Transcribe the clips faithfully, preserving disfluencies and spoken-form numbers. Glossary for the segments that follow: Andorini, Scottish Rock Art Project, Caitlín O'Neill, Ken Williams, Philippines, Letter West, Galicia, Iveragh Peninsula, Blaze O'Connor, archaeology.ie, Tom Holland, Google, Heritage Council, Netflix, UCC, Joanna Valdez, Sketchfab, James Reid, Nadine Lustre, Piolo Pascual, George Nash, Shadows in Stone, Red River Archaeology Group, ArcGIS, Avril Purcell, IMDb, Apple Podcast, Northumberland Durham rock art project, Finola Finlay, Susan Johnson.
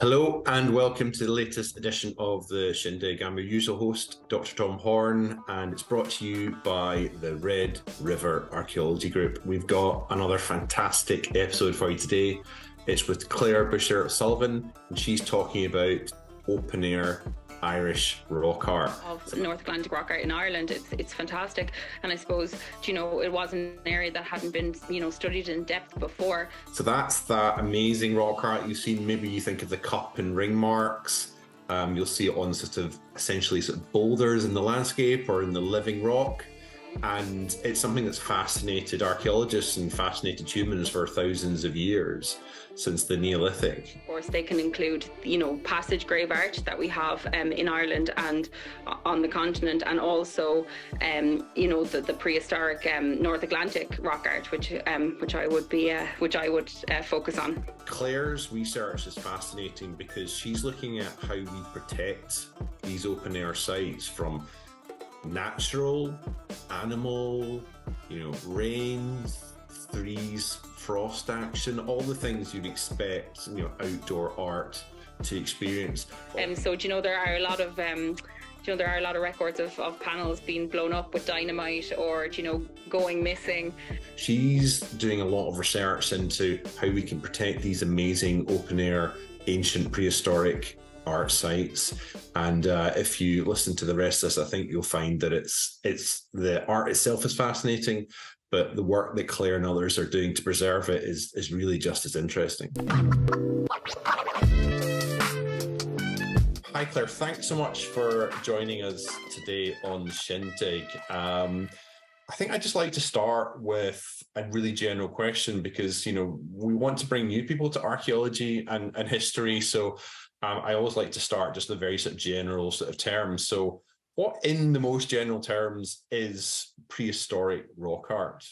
Hello and welcome to the latest edition of the Shindig. I'm your usual host, Doctor Tom Horn, and it's brought to you by the Red River Archaeology Group. We've got another fantastic episode for you today. It's with Clare Busher O'Sullivan, and she's talking about open-air Irish rock art. Of North Atlantic rock art in Ireland, it's it's fantastic, and I suppose, you know, it was an area that hadn't been, you know, studied in depth before. So that's that amazing rock art you've seen. Maybe you think of the cup and ring marks. Um, you'll see it on sort of essentially sort of boulders in the landscape or in the living rock, and it's something that's fascinated archaeologists and fascinated humans for thousands of years, since the Neolithic. Of course, they can include, you know, passage grave art that we have um, in Ireland and on the continent, and also, um, you know, the, the prehistoric um, North Atlantic rock art, which um, which I would be, uh, which I would uh, focus on. Clare's research is fascinating because she's looking at how we protect these open air sites from natural, animal, you know, rain, threes, frost action, all the things you'd expect, you know, outdoor art to experience. And um, so, do you know, there are a lot of, um, you know, there are a lot of records of, of panels being blown up with dynamite or, you know, going missing. She's doing a lot of research into how we can protect these amazing open air, ancient prehistoric art sites, and uh, if you listen to the rest of this, I think you'll find that it's it's the art itself is fascinating, but the work that Clare and others are doing to preserve it is is really just as interesting. Hi Clare, thanks so much for joining us today on Shindig. Um, I think I'd just like to start with a really general question because, you know, we want to bring new people to archaeology and, and history, so Um, I always like to start just the very sort of general sort of terms. So what in the most general terms is prehistoric rock art?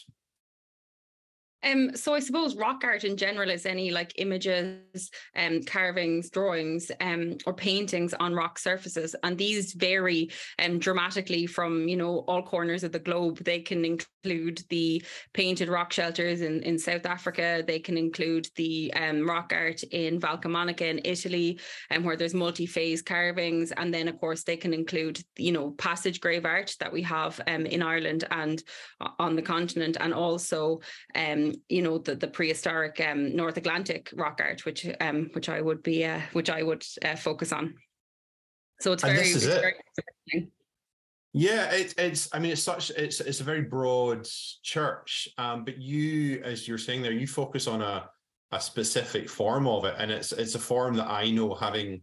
Um, so I suppose rock art in general is any like images, um, carvings, drawings, um, or paintings on rock surfaces. And these vary um, dramatically from, you know, all corners of the globe. They can include the painted rock shelters in, in South Africa. They can include the um, rock art in Valcamonica in Italy, um, where there's multi-phase carvings. And then, of course, they can include, you know, passage grave art that we have um, in Ireland and on the continent, and also um, you know, the, the prehistoric um, North Atlantic rock art, which um, which I would be, uh, which I would uh, focus on. So it's very, it's it. very interesting. Yeah, it, it's. I mean, it's such. It's it's a very broad church, um, but you, as you're saying there, you focus on a a specific form of it, and it's it's a form that I know, having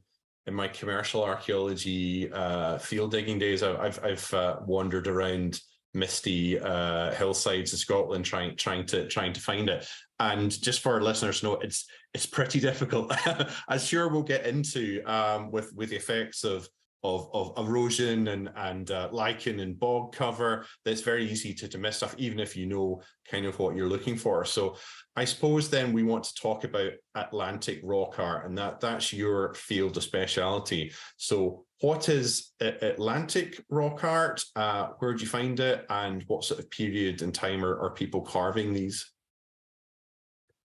in my commercial archaeology uh, field digging days, I've I've uh, wandered around misty uh, hillsides in Scotland trying trying to trying to find it. And just for our listeners to know, it's it's pretty difficult. I'm sure we'll get into um, with with the effects of of, of erosion and and uh, lichen and bog cover. That's very easy to, to miss stuff, even if you know kind of what you're looking for. So I suppose then we want to talk about Atlantic rock art, and that that's your field of speciality. So what is Atlantic rock art? Uh, where do you find it, and what sort of period and time are, are people carving these?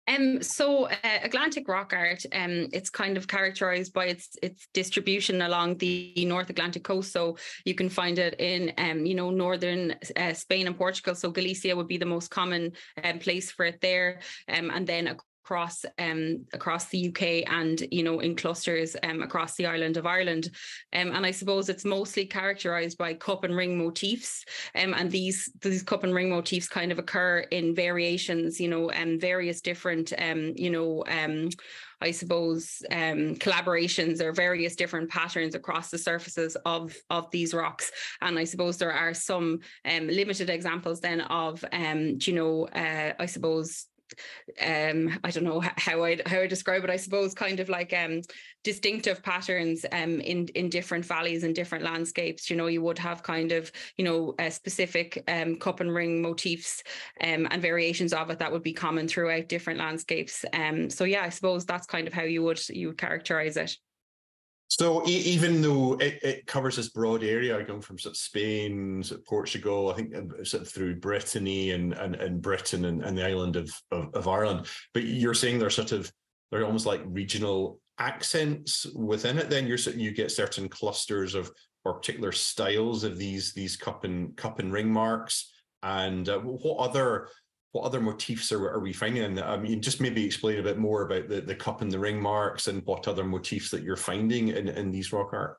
Um, so uh, Atlantic rock art, um, it's kind of characterized by its its distribution along the North Atlantic coast. So you can find it in, um, you know, northern uh, Spain and Portugal. So Galicia would be the most common um, place for it there, um, and then a across um across the U K, and, you know, in clusters um across the island of Ireland, um, and I suppose it's mostly characterized by cup and ring motifs, um, and these these cup and ring motifs kind of occur in variations, you know, and um, various different um you know um I suppose um, collaborations or various different patterns across the surfaces of of these rocks. And I suppose there are some um, limited examples then of um you know uh, I suppose um I don't know how I how I describe it I suppose kind of like um distinctive patterns um in in different valleys and different landscapes. You know, you would have kind of, you know, uh, specific um cup and ring motifs um and variations of it that would be common throughout different landscapes. Um so yeah, I suppose that's kind of how you would you would characterize it. So e even though it, it covers this broad area, going from sort of Spain, sort of Portugal, I think sort of through Brittany and and, and Britain and, and the island of, of of Ireland, but you're saying they're sort of they're almost like regional accents within it, then you're you get certain clusters of or particular styles of these these cup and cup and ring marks. And uh, what other what other motifs are, are we finding? And I mean, just maybe explain a bit more about the, the cup and the ring marks and what other motifs that you're finding in, in these rock art.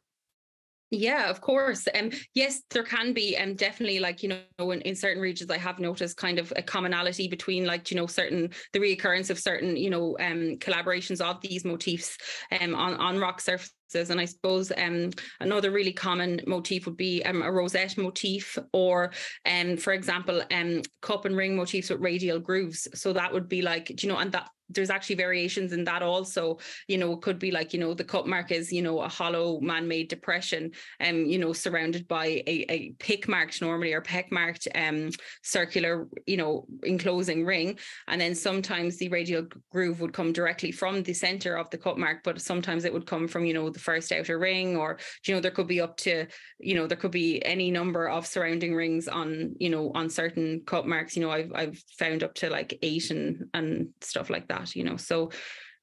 Yeah, of course. Um, yes, there can be um, definitely, like, you know, in, in certain regions, I have noticed kind of a commonality between, like, you know, certain, the reoccurrence of certain, you know, um, collaborations of these motifs um, on, on rock surfaces. And I suppose um, another really common motif would be um, a rosette motif, or, um, for example, um, cup and ring motifs with radial grooves. So that would be like, you know, and that there's actually variations in that also. You know, it could be like, you know, the cup mark is, you know, a hollow man-made depression, um, you know, surrounded by a, a pick marked normally or peck marked um, circular, you know, enclosing ring. And then sometimes the radial groove would come directly from the center of the cup mark, but sometimes it would come from, you know, the first outer ring, or, you know, there could be up to, you know, there could be any number of surrounding rings on, you know, on certain cup marks. You know, I've, I've found up to like eight and, and stuff like that. That, you know, so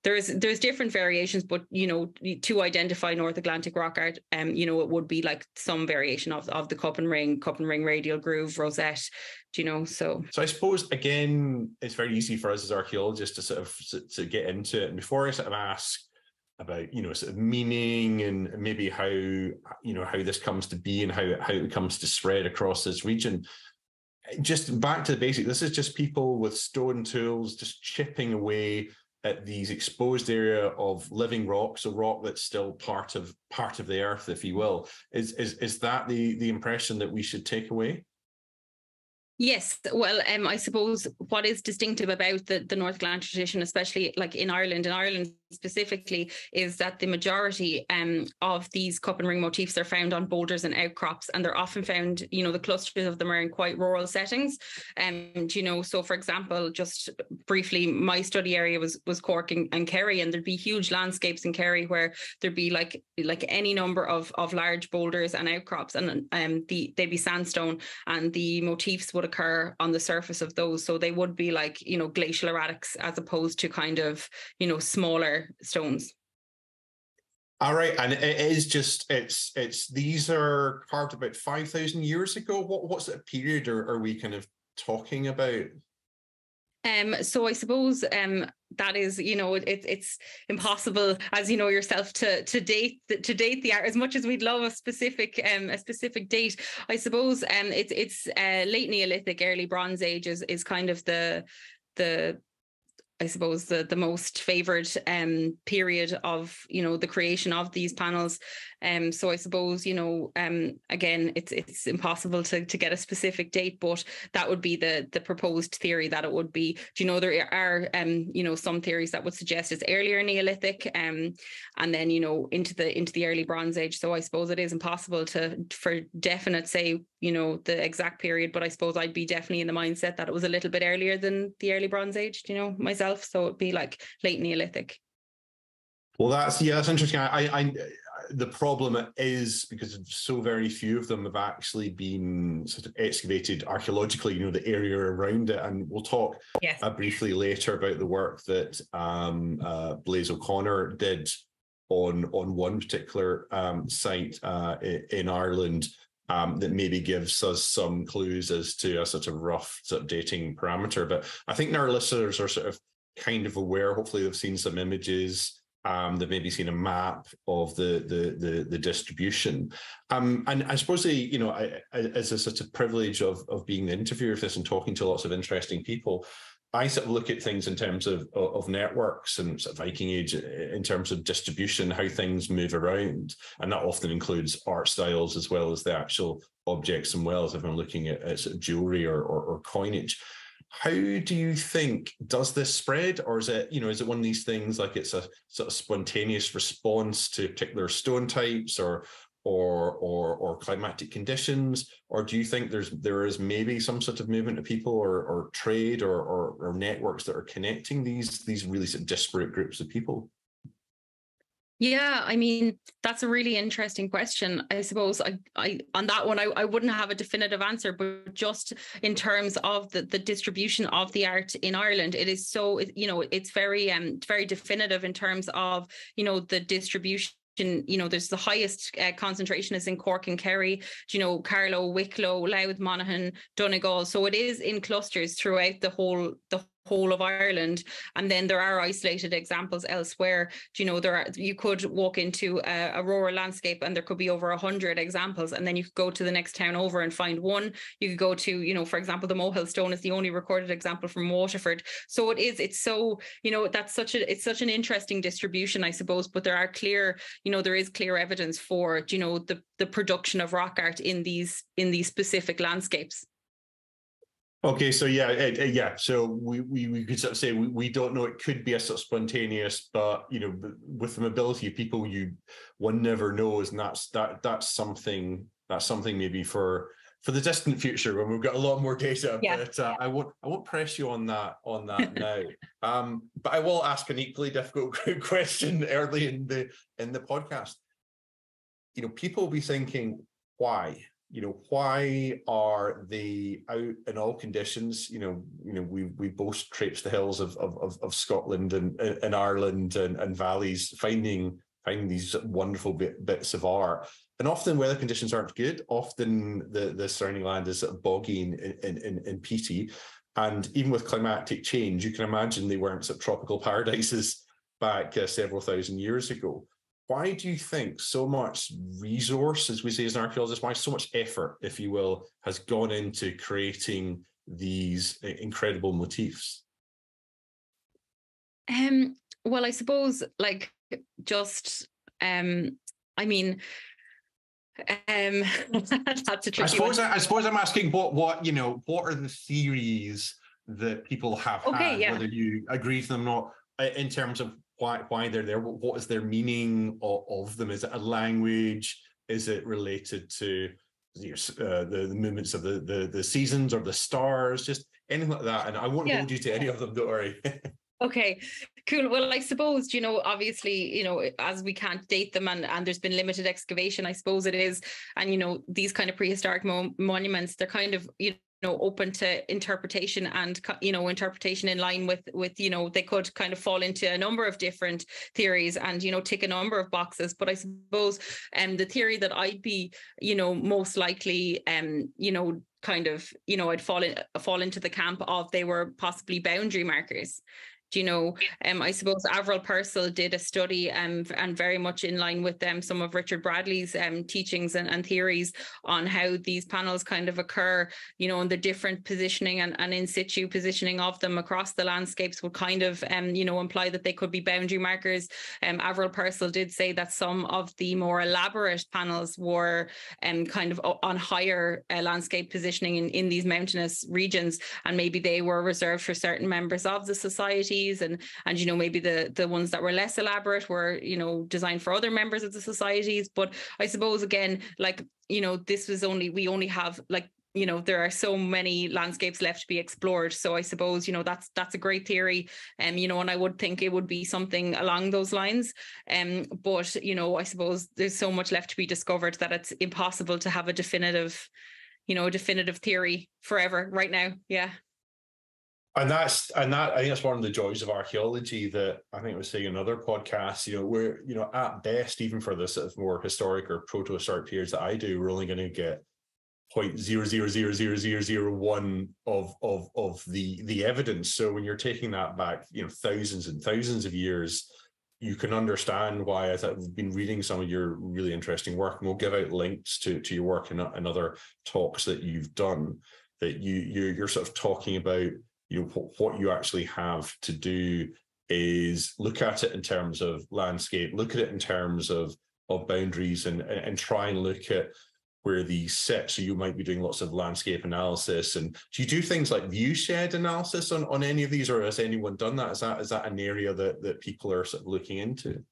there's there's different variations, but, you know, to identify North Atlantic rock art, um, you know, it would be like some variation of, of the cup and ring, cup and ring, radial groove, rosette, you know, so. So I suppose, again, it's very easy for us as archaeologists to sort of to get into it. And before I sort of ask about, you know, sort of meaning and maybe how, you know, how this comes to be and how it, how it comes to spread across this region, just back to the basic, this is just people with stone tools just chipping away at these exposed area of living rock, so rock that's still part of part of the earth, if you will. Is is is that the, the impression that we should take away? Yes, well, um, I suppose what is distinctive about the, the North Atlantic tradition, especially like in Ireland, in Ireland specifically, is that the majority um, of these cup and ring motifs are found on boulders and outcrops, and they're often found, you know, the clusters of them are in quite rural settings. And, you know, so for example, just briefly, my study area was was Cork and, and Kerry, and there'd be huge landscapes in Kerry where there'd be like like any number of, of large boulders and outcrops, and um, the, they'd be sandstone, and the motifs would occur on the surface of those. So they would be like, you know, glacial erratics as opposed to kind of, you know, smaller stones. All right, and it is just it's it's these are carved about five thousand years ago. What what's the period are, are we kind of talking about? Um, so I suppose um that is, you know, it, it's impossible, as you know yourself, to to date to date the art as much as we'd love a specific um a specific date. I suppose um it's it's uh, late Neolithic, early Bronze Age is is kind of the the. I suppose the, the most favoured um, period of, you know, the creation of these panels. Um, so I suppose, you know, um, again, it's it's impossible to, to get a specific date, but that would be the the proposed theory that it would be. Do you know, there are, um, you know, some theories that would suggest it's earlier Neolithic um, and then, you know, into the into the early Bronze Age. So I suppose it is impossible to for definite say, you know, the exact period, but I suppose I'd be definitely in the mindset that it was a little bit earlier than the early Bronze Age, you know, myself. So it'd be like late Neolithic. Well, that's yeah, that's interesting. I, I, the problem is because so very few of them have actually been sort of excavated archaeologically. You know, the area around it, and we'll talk yes. uh, briefly later about the work that um, uh, Blaze O'Connor did on on one particular um, site uh, in Ireland. Um, that maybe gives us some clues as to a sort of rough sort of dating parameter. But I think our listeners are sort of kind of aware, hopefully they've seen some images, um, they've maybe seen a map of the the the, the distribution. Um, and I suppose, they, you know, I, I, as a sort of privilege of, of being the interviewer of this and talking to lots of interesting people, I sort of look at things in terms of, of networks and sort of Viking Age in terms of distribution, how things move around. And that often includes art styles as well as the actual objects and wells if I'm looking at, at sort of jewellery or, or, or coinage. How do you think, does this spread, or is it, you know, is it one of these things like it's a sort of spontaneous response to particular stone types or or or or climatic conditions, or do you think there's there is maybe some sort of movement of people or or trade or or, or networks that are connecting these these really sort of disparate groups of people? Yeah, I mean, that's a really interesting question. I suppose I, I on that one, I, I wouldn't have a definitive answer, but just in terms of the, the distribution of the art in Ireland, it is so, you know, it's very, um, very definitive in terms of, you know, the distribution. You know, there's the highest uh, concentration is in Cork and Kerry, you know, Carlow, Wicklow, Louth, Monaghan, Donegal. So it is in clusters throughout the whole the whole of Ireland. And then there are isolated examples elsewhere. You know, there are, you could walk into a, a rural landscape and there could be over one hundred examples. And then you could go to the next town over and find one. You could go to, you know, for example, the Mohill Stone is the only recorded example from Waterford. So it is, it's so, you know, that's such a, it's such an interesting distribution, I suppose, but there are clear, you know, there is clear evidence for, you know, the, the production of rock art in these, in these specific landscapes. Okay, so yeah, uh, yeah. So we, we, we could sort of say we, we don't know. It could be a sort of spontaneous, but you know, with the mobility of people, you one never knows, and that's that that's something that's something maybe for for the distant future when we've got a lot more data. Yeah. But uh, I won't I won't press you on that on that now. Um, but I will ask an equally difficult question early in the in the podcast. You know, people will be thinking, why? You know, why are they out in all conditions? You know, you know, we we both traipse the hills of of of Scotland and, and Ireland and, and valleys, finding finding these wonderful bit, bits of art. And often weather conditions aren't good. Often the, the surrounding land is sort of boggy and, and, and, and peaty. And even with climatic change, you can imagine they weren't sort of tropical paradises back uh, several thousand years ago. Why do you think so much resource, as we say as an archaeologist, why so much effort, if you will, has gone into creating these incredible motifs? Um, well, I suppose, like, just, um, I mean... Um, that's a tricky I suppose, I, I suppose I'm asking what, what, you know, what are the theories that people have okay, had, yeah. whether you agree to them or not, in terms of Why, why they're there? What is their meaning of, of them? Is it a language? Is it related to uh, the, the movements of the, the, the seasons or the stars? Just anything like that. And I won't yeah. hold you to any of them, don't worry. Okay, cool. Well, I suppose, you know, obviously, you know, as we can't date them and, and there's been limited excavation, I suppose it is. And, you know, these kind of prehistoric mo- monuments, they're kind of, you know, know open to interpretation and, you know, interpretation in line with with you know, they could kind of fall into a number of different theories and, you know, tick a number of boxes. But I suppose um the theory that I'd be, you know, most likely um you know kind of you know I'd fall in fall into the camp of, they were possibly boundary markers. Do you know, um, I suppose Avril Purcell did a study um, and very much in line with um, some of Richard Bradley's um, teachings and, and theories on how these panels kind of occur, you know, and the different positioning and, and in situ positioning of them across the landscapes would kind of, um, you know, imply that they could be boundary markers. Um, Avril Purcell did say that some of the more elaborate panels were um, kind of on higher uh, landscape positioning in, in these mountainous regions, and maybe they were reserved for certain members of the society. And, and, you know, maybe the, the ones that were less elaborate were, you know, designed for other members of the societies. But I suppose, again, like, you know, this was only, we only have like, you know, there are so many landscapes left to be explored. So I suppose, you know, that's that's a great theory. Um, you know, and I would think it would be something along those lines. Um, but, you know, I suppose there's so much left to be discovered that it's impossible to have a definitive, you know, a definitive theory forever right now. Yeah. And that's and that I think that's one of the joys of archaeology that I think I was saying in other podcasts. You know, we're you know at best, even for the sort of more historic or proto-historic periods that I do, we're only going to get zero point zero zero zero zero zero zero one of of of the the evidence. So when you're taking that back, you know, thousands and thousands of years, you can understand why. As I've been reading some of your really interesting work, and we'll give out links to to your work in, in other talks that you've done. That you you're, you're sort of talking about. You know, what you actually have to do is look at it in terms of landscape, look at it in terms of, of boundaries, and, and, and try and look at where these sit. So you might be doing lots of landscape analysis. And do you do things like viewshed analysis on, on any of these, or has anyone done that? Is that is that an area that, that people are sort of looking into?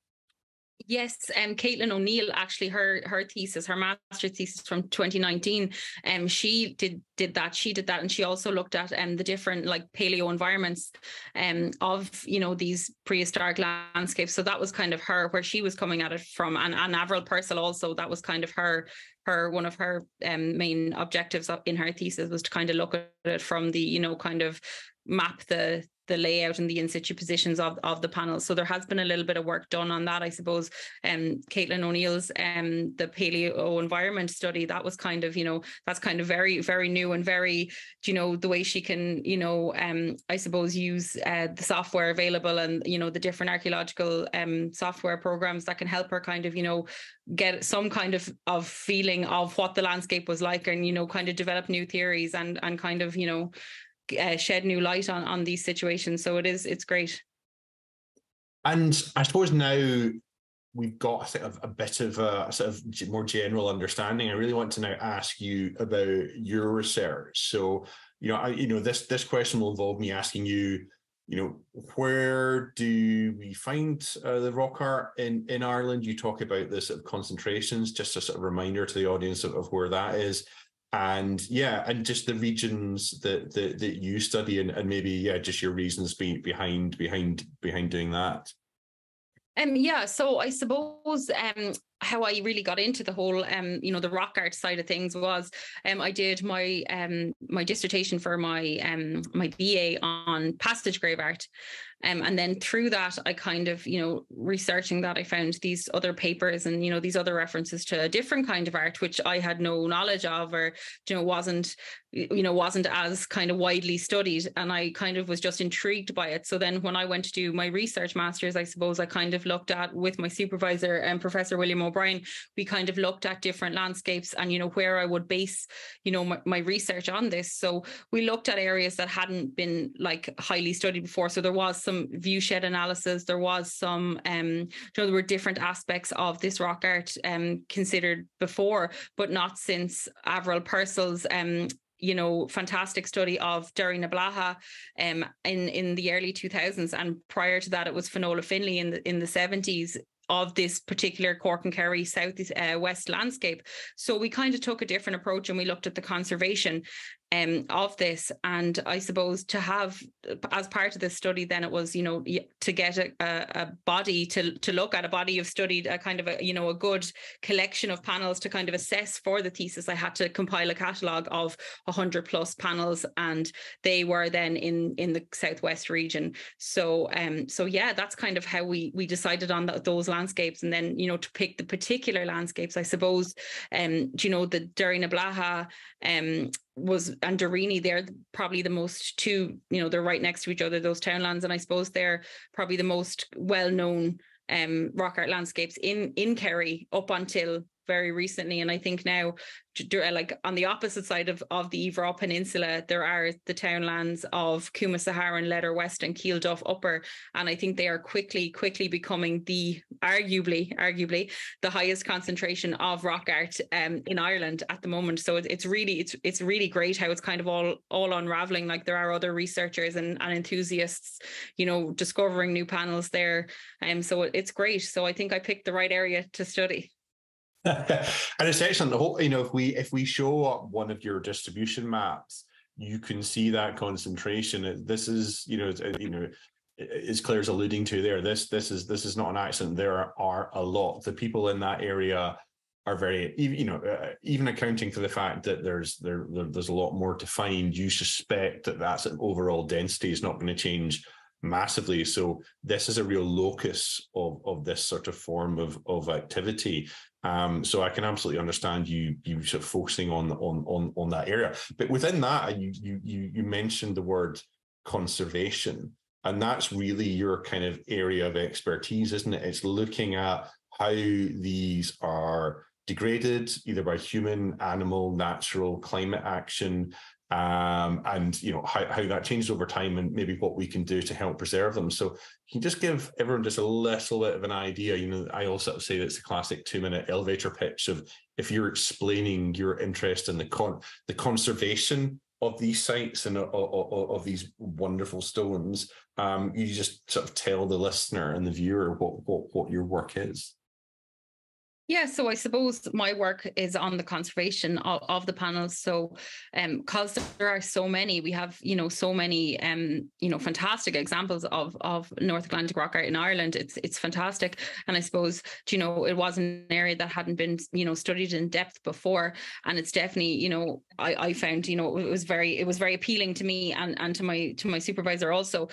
Yes, um, Caitlín O'Neill, actually, her her thesis, her master's thesis from twenty nineteen, um, she did did that. She did that, and she also looked at um the different like paleo environments, um, of you know these prehistoric landscapes. So that was kind of her, where she was coming at it from, and and Avril Purcell also. That was kind of her her one of her um main objectives in her thesis was to kind of look at it from the you know kind of map the. the layout and the in situ positions of, of the panels. So there has been a little bit of work done on that, I suppose. Um, Caitlin O'Neill's um, the paleo environment study, that was kind of, you know, that's kind of very, very new and very, you know, the way she can, you know, um, I suppose use uh, the software available and, you know, the different archaeological um, software programs that can help her kind of, you know, get some kind of, of feeling of what the landscape was like and, you know, kind of develop new theories and, and kind of, you know, Uh, shed new light on on these situations. So it is it's great. And I suppose now we've got sort of a bit of a, a sort of more general understanding. I really want to now ask you about your research. So you know I you know this this question will involve me asking you you know where do we find uh, the rock art in in Ireland. You talk about the sort of concentrations, just a sort of reminder to the audience of, of where that is. And yeah, and just the regions that that, that you study, and, and maybe yeah, just your reasons be, behind behind behind doing that. Um, yeah, so I suppose um, how I really got into the whole, um, you know, the rock art side of things was, um, I did my um, my dissertation for my um, my B A on passage grave art. Um, and then through that, I kind of, you know, researching that, I found these other papers and, you know, these other references to a different kind of art, which I had no knowledge of, or, you know, wasn't, you know, wasn't as kind of widely studied. And I kind of was just intrigued by it. So then when I went to do my research master's, I suppose I kind of looked at with my supervisor and um, Professor William O'Brien, we kind of looked at different landscapes and, you know, where I would base, you know, my, my research on this. So we looked at areas that hadn't been like highly studied before. So there was some Some viewshed analysis. There was some, um, you know, there were different aspects of this rock art um, considered before, but not since Avril Purcell's, um, you know, fantastic study of Derrynablaha um, in in the early two thousands, and prior to that, it was Finola Finlay in the in the seventies. Of this particular Cork and Kerry South uh, West landscape. So we kind of took a different approach and we looked at the conservation um, of this. And I suppose to have, as part of this study, then it was, you know, to get a, a body to, to look at a body of studied a kind of a, you know, a good collection of panels to kind of assess for the thesis. I had to compile a catalogue of one hundred plus panels, and they were then in, in the Southwest region. So, um, so yeah, that's kind of how we, we decided on the, those landscapes. landscapes and then you know to pick the particular landscapes, I suppose, um you know the Derrynablaha um was Andorini, they're probably the most two you know they're right next to each other, those townlands, and I suppose they're probably the most well-known um rock art landscapes in in Kerry up until very recently. And I think now, like on the opposite side of, of the Iveragh Peninsula, there are the townlands of Coomasaharn, Letter West and Keelduff Upper. And I think they are quickly, quickly becoming the, arguably, arguably, the highest concentration of rock art um, in Ireland at the moment. So it, it's really, it's it's really great how it's kind of all all unraveling. Like there are other researchers and, and enthusiasts, you know, discovering new panels there. And um, so it, it's great. So I think I picked the right area to study. And it's excellent. The whole, you know, if we if we show up one of your distribution maps, you can see that concentration. This is, you know, you know, as Claire's alluding to there, this this is this is not an accident. There are a lot. The people in that area are very, you know, uh, even accounting for the fact that there's there, there there's a lot more to find. You suspect that that's an overall density is not going to change massively. So this is a real locus of of this sort of form of of activity. Um, so I can absolutely understand you you sort of focusing on on on on that area. But within that, you you you mentioned the word conservation, and that's really your kind of area of expertise, isn't it? It's looking at how these are degraded either by human, animal, natural, climate action, um, and you know how how that changes over time, and maybe what we can do to help preserve them. So can you just give everyone just a little bit of an idea? You know, I also say that's a classic two-minute elevator pitch of if you're explaining your interest in the con the conservation of these sites and of, of, of these wonderful stones, um, you just sort of tell the listener and the viewer what what what your work is. Yeah, so I suppose my work is on the conservation of, of the panels. So um, because there are so many, we have, you know, so many, um, you know, fantastic examples of of North Atlantic rock art in Ireland. It's it's fantastic. And I suppose, you know, it was an area that hadn't been, you know, studied in depth before. And it's definitely, you know, I, I found, you know, it was very it was very appealing to me and, and to my to my supervisor also.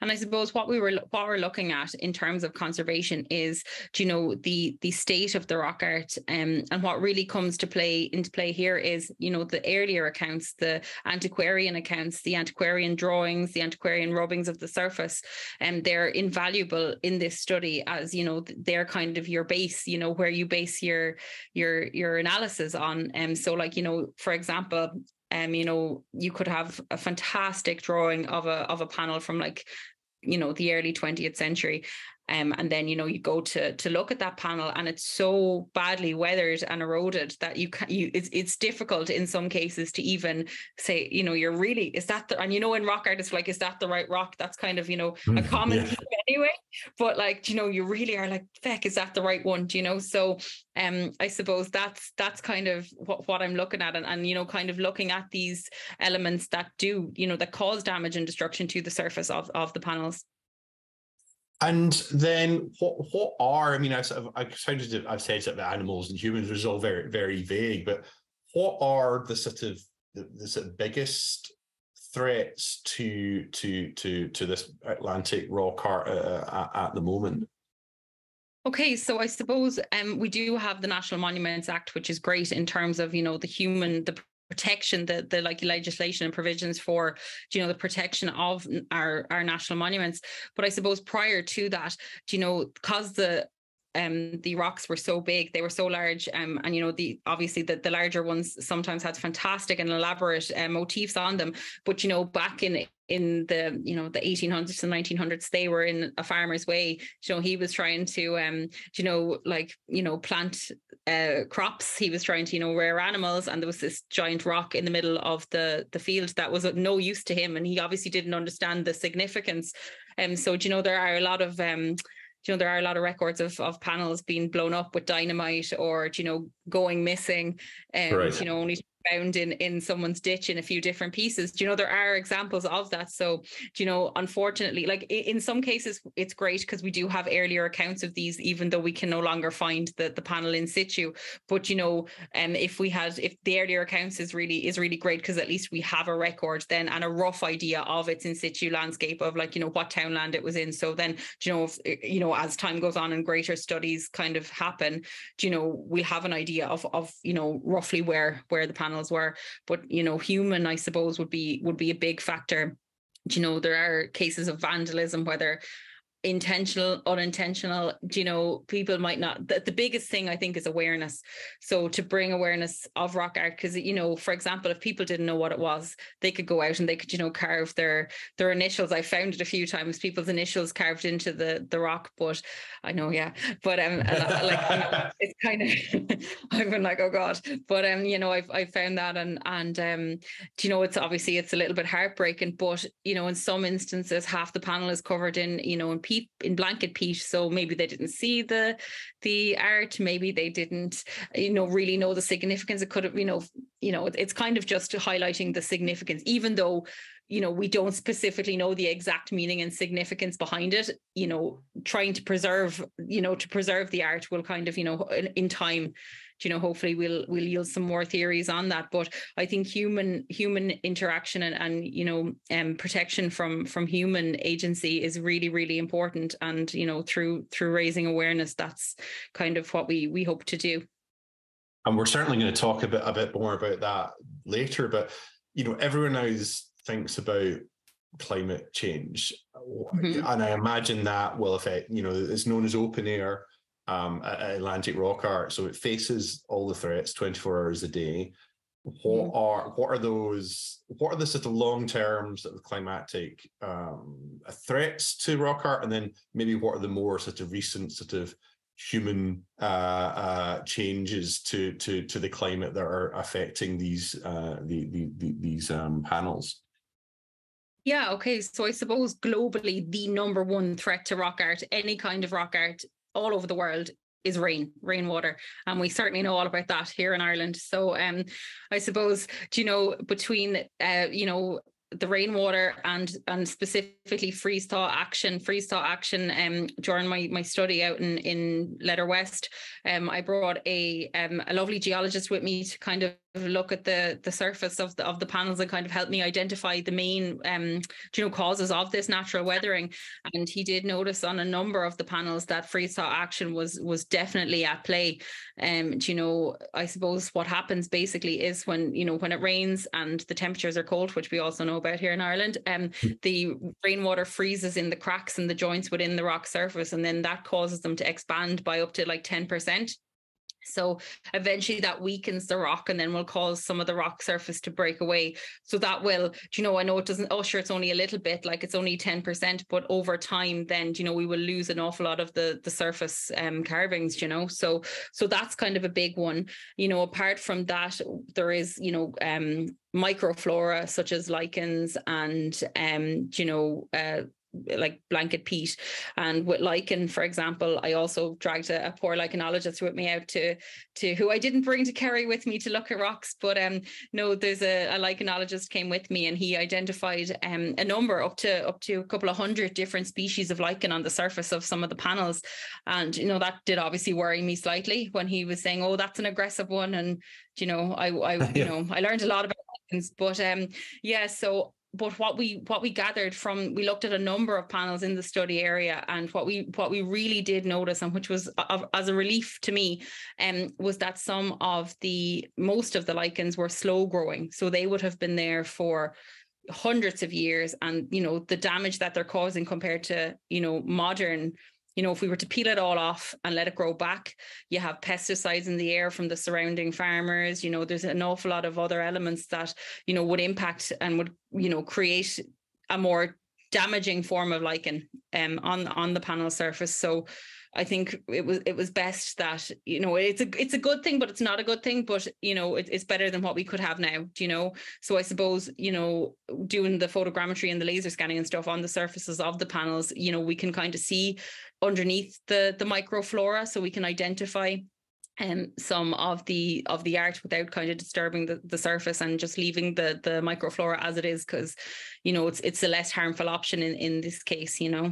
And I suppose what we were what we're looking at in terms of conservation is, you know, the the state of the rock art, um, and what really comes to play into play here is, you know, the earlier accounts, the antiquarian accounts, the antiquarian drawings, the antiquarian rubbings of the surface, and um, they're invaluable in this study as, you know, they're kind of your base, you know, where you base your your your analysis on. And um, so, like, you know, for example, Um, you know, you could have a fantastic drawing of a of a panel from, like, you know, the early twentieth century. Um, and then, you know, you go to to look at that panel and it's so badly weathered and eroded that you can you it's, it's difficult in some cases to even say, you know, you're really, is that the, and you know, in rock art, it's like, is that the right rock? That's kind of, you know, mm, a common yeah. thing anyway. But, like, you know, you really are like, feck, is that the right one? Do you know? So um, I suppose that's that's kind of what, what I'm looking at, and, and, you know, kind of looking at these elements that do, you know, that cause damage and destruction to the surface of, of the panels. And then what what are, I mean, I've sort of, I've sounded, I've said that the animals and humans was all very, very vague, but what are the sort of the, the sort of biggest threats to to to to this Atlantic rock art uh, at, at the moment? Okay, so I suppose um, we do have the National Monuments Act, which is great in terms of, you know, the human, the protection, the, the like legislation and provisions for, you know, the protection of our, our national monuments. But I suppose prior to that, you know, because the Um, the rocks were so big, they were so large, um, and, you know, the obviously the, the larger ones sometimes had fantastic and elaborate uh, motifs on them. But, you know, back in in the, you know, the eighteen hundreds and nineteen hundreds, they were in a farmer's way. You know, he was trying to, um, you know, like, you know, plant uh, crops. He was trying to, you know, rear animals, and there was this giant rock in the middle of the the field that was of no use to him, and he obviously didn't understand the significance. And um, so, you know, there are a lot of um. you know, there are a lot of records of, of panels being blown up with dynamite or, you know, going missing, and um, right. you know, only found in, in someone's ditch in a few different pieces. Do you know, there are examples of that. So, do you know, unfortunately, like in some cases, it's great because we do have earlier accounts of these, even though we can no longer find the, the panel in situ. But, you know, um, if we had, if the earlier accounts is really, is really great, because at least we have a record then and a rough idea of its in situ landscape of, like, you know, what townland it was in. So then, you know, if, you know, as time goes on and greater studies kind of happen, you know, we'll have an idea of, of, you know, roughly where, where the panel were. But, you know, human, I suppose, would be would be a big factor. You know, there are cases of vandalism, whether intentional, unintentional. You know, people might not, the, the biggest thing I think is awareness. So to bring awareness of rock art, because, you know, for example, if people didn't know what it was, they could go out and they could, you know, carve their their initials. I found it a few times, people's initials carved into the the rock. But I know, yeah, but um like, you know, it's kind of I've been like, oh god. But um you know, I've I've found that, and and um you know, it's obviously it's a little bit heartbreaking, but, you know, in some instances half the panel is covered in, you know, in peat, in blanket peat. So maybe they didn't see the the art, maybe they didn't, you know, really know the significance. It could have, you know, you know, it's kind of just highlighting the significance, even though, you know, we don't specifically know the exact meaning and significance behind it. You know, trying to preserve, you know, to preserve the art will kind of, you know, in, in time, you know, hopefully we'll we'll yield some more theories on that. But I think human human interaction and, and you know, um, protection from from human agency is really, really important. And, you know, through through raising awareness, that's kind of what we we hope to do. And we're certainly going to talk a bit a bit more about that later. But, you know, everyone knows thinks about climate change, mm-hmm. and I imagine that will affect, you know, it's known as open air um, Atlantic rock art, so it faces all the threats twenty-four hours a day. What mm-hmm. are what are those? What are the sort of long term sort of climatic um, threats to rock art, and then maybe what are the more sort of recent sort of human uh, uh, changes to to to the climate that are affecting these uh, the, the, the, these um, panels? Yeah, okay. So I suppose globally, the number one threat to rock art, any kind of rock art all over the world, is rain, rainwater. And we certainly know all about that here in Ireland. So um, I suppose, do you know, between, uh, you know, the rainwater and and specifically freeze thaw action, freeze thaw action. Um, during my my study out in in Letter West, um, I brought a um a lovely geologist with me to kind of look at the the surface of the of the panels and kind of help me identify the main um you know causes of this natural weathering. And he did notice on a number of the panels that freeze thaw action was was definitely at play. Um, you know, I suppose what happens basically is when you know when it rains and the temperatures are cold, which we also know about here in Ireland, um, the rainwater freezes in the cracks and the joints within the rock surface, and then that causes them to expand by up to like ten percent. So eventually that weakens the rock and then will cause some of the rock surface to break away. So that will, you know, I know it doesn't, oh sure, it's only a little bit, like it's only ten percent, but over time then, you know, we will lose an awful lot of the, the surface um, carvings, you know. So so that's kind of a big one. You know, apart from that, there is, you know, um, microflora such as lichens and, um, you know, uh, like blanket peat. And with lichen, for example, I also dragged a, a poor lichenologist with me out to to who I didn't bring to Kerry with me to look at rocks, but um no there's a, a lichenologist came with me, and he identified um a number up to up to a couple of hundred different species of lichen on the surface of some of the panels. And you know, that did obviously worry me slightly when he was saying, oh, that's an aggressive one. And you know, I, I you yeah. know I learned a lot about lichens, but um yeah so But what we what we gathered from, we looked at a number of panels in the study area, and what we what we really did notice, and which was of, as a relief to me, um, was that some of the most of the lichens were slow growing. So they would have been there for hundreds of years, and you know, the damage that they're causing compared to, you know, modern. You know, if we were to peel it all off and let it grow back, you have pesticides in the air from the surrounding farmers. You know, there's an awful lot of other elements that, you know, would impact and would, you know, create a more damaging form of lichen um, on, on the panel surface. So I think it was it was best that, you know, it's a it's a good thing, but it's not a good thing. But, you know, it, it's better than what we could have now, you know. So I suppose, you know, doing the photogrammetry and the laser scanning and stuff on the surfaces of the panels, you know, we can kind of see underneath the, the microflora, so we can identify um, some of the of the art without kind of disturbing the, the surface and just leaving the, the microflora as it is, because, you know, it's it's a less harmful option in, in this case, you know.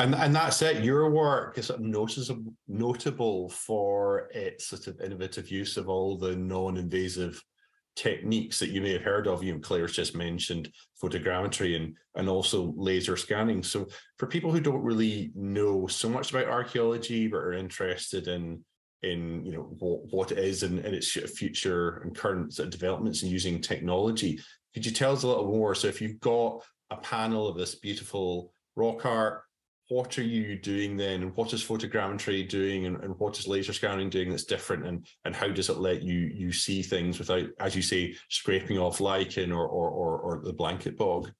And and that's it. Your work is sort of noticeable, notable for its sort of innovative use of all the non-invasive techniques that you may have heard of. You know, Claire's just mentioned photogrammetry and and also laser scanning. So for people who don't really know so much about archaeology but are interested in in you know what, what it is and, and its future and current sort of developments in using technology, could you tell us a little more? So if you've got a panel of this beautiful rock art, what are you doing then? And what is photogrammetry doing? And, and what is laser scanning doing that's different? And, and how does it let you you see things without, as you say, scraping off lichen or or or, or the blanket bog?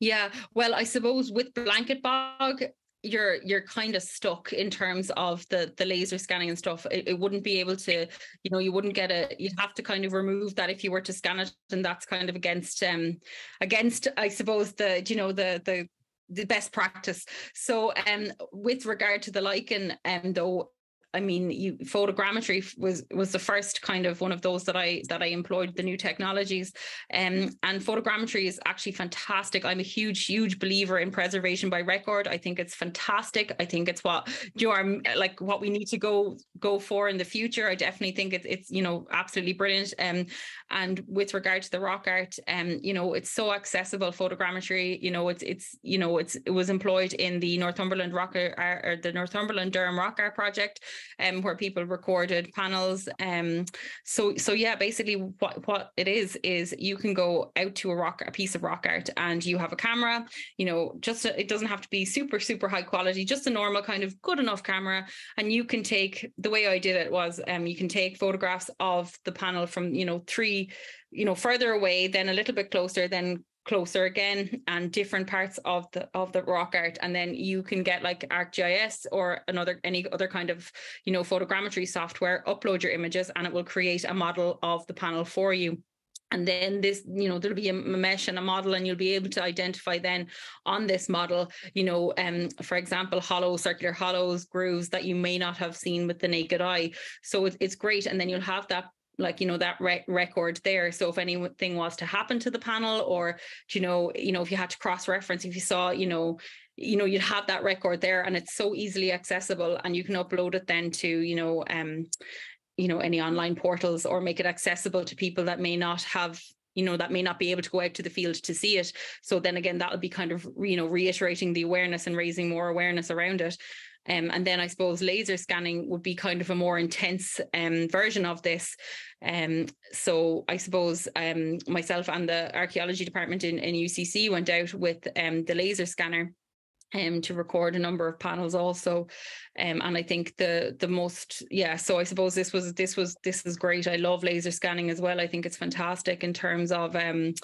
Yeah, well, I suppose with blanket bog, you're you're kind of stuck in terms of the the laser scanning and stuff. It, it wouldn't be able to, you know, you wouldn't get a, you'd have to kind of remove that if you were to scan it. And that's kind of against, um, against, I suppose, the, you know, the, the, the best practice. So um with regard to the lichen, um though, I mean, you, photogrammetry was was the first kind of one of those that I that I employed the new technologies, um, and photogrammetry is actually fantastic. I'm a huge, huge believer in preservation by record. I think it's fantastic. I think it's what you are like what we need to go go for in the future. I definitely think it's it's you know absolutely brilliant. Um, and with regard to the rock art, um, you know, it's so accessible. Photogrammetry, you know, it's it's you know it's it was employed in the Northumberland Rock Art, or the Northumberland Durham Rock Art Project. Um, where people recorded panels. Um, so so yeah, basically what, what it is, is you can go out to a rock, a piece of rock art, and you have a camera, you know, just a, it doesn't have to be super, super high quality, just a normal kind of good enough camera. And you can take, the way I did it was, um, you can take photographs of the panel from, you know, three, you know, further away, then a little bit closer, then closer again, and different parts of the of the rock art. And then you can get like ArcGIS or another any other kind of you know photogrammetry software, upload your images, and it will create a model of the panel for you. And then this, you know, there'll be a mesh and a model, and you'll be able to identify then on this model, you know, um, for example, hollow, circular hollows, grooves that you may not have seen with the naked eye. So it, it's great. And then you'll have that, like, you know, that re- record there. So if anything was to happen to the panel, or, you know, you know, if you had to cross-reference, if you saw, you know, you know, you'd have that record there, and it's so easily accessible, and you can upload it then to, you know, um, you know, any online portals, or make it accessible to people that may not have, you know, that may not be able to go out to the field to see it. So then again, that'll be kind of, you know, reiterating the awareness and raising more awareness around it. Um, and then I suppose laser scanning would be kind of a more intense um, version of this. Um, so I suppose um, myself and the archaeology department in, in U C C went out with um, the laser scanner Um, to record a number of panels also, um, and I think the the most yeah. So I suppose this was this was this is great. I love laser scanning as well. I think it's fantastic in terms of um,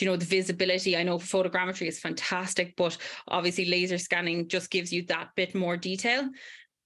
you know, the visibility. I know photogrammetry is fantastic, but obviously laser scanning just gives you that bit more detail.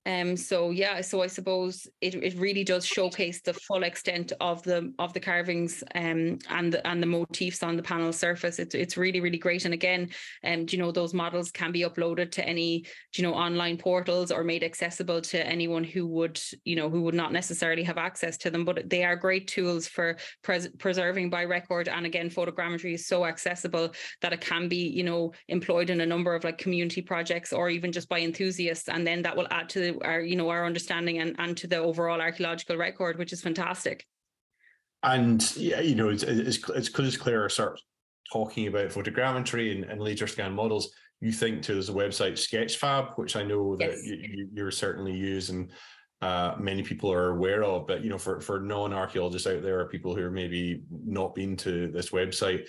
Um, so yeah, so I suppose it, it really does showcase the full extent of the of the carvings um, and the, and the motifs on the panel surface. It's it's really really great. And again, um, you know, those models can be uploaded to any, you know, online portals, or made accessible to anyone who would, you know, who would not necessarily have access to them. But they are great tools for pres- preserving by record. And again, photogrammetry is so accessible that it can be, you know, employed in a number of like community projects, or even just by enthusiasts. And then that will add to the our, you know, our understanding and, and to the overall archaeological record, which is fantastic. And yeah, you know, it's it's because Clare starts talking about photogrammetry and, and laser scan models, you think too, there's a website Sketchfab, which I know that yes. you, you, you're certainly using. Uh, many people are aware of, but you know, for for non-archaeologists out there, or people who are maybe not been to this website,